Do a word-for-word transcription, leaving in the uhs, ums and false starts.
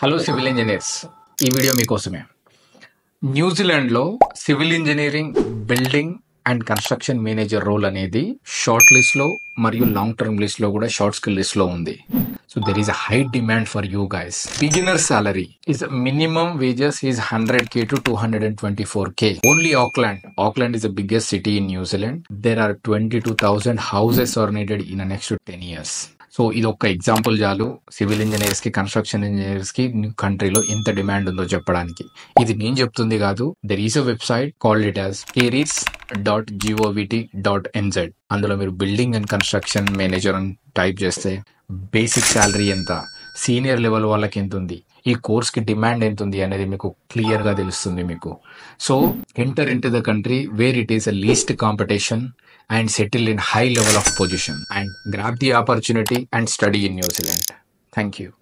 Hello civil engineers, ఈ video మీకోసమే. న్యూజిలాండ్లో civil engineering, building and construction manager role అనేది షార్ట్ లిస్ట్లో మరియు లాంగ్ టర్మ్ లిస్ట్లో కూడా షార్ట్ స్కిల్ లిస్ట్లో ఉంది. So there is a high demand for you guys. Beginner salary is minimum wages is hundred K to two hundred and twenty four K. Only Auckland Auckland is the biggest city in New Zealand. There are twenty two thousand houses are needed in next ten years. So ఇది ఒక్క example చాలు civil ఇంజనీర్స్కి, construction ఇంజనీర్స్కి కంట్రీలో ఎంత demand ఉందో చెప్పడానికి. ఇది నేను చెప్తుంది కాదు, there is a website called it as careers dot govt dot n z. అందులో మీరు బిల్డింగ్ అండ్ కన్స్ట్రక్షన్ మేనేజర్ అని టైప్ చేస్తే బేసిక్ శాలరీ ఎంత, సీనియర్ లెవెల్ వాళ్ళకి ఎంత ఉంది, ఈ కోర్స్కి డిమాండ్ ఎంత ఉంది అనేది మీకు క్లియర్గా తెలుస్తుంది మీకు. So enter in to the country where it is a least competition and settle in high level of position and grab the opportunity and study in New Zealand. Thank you.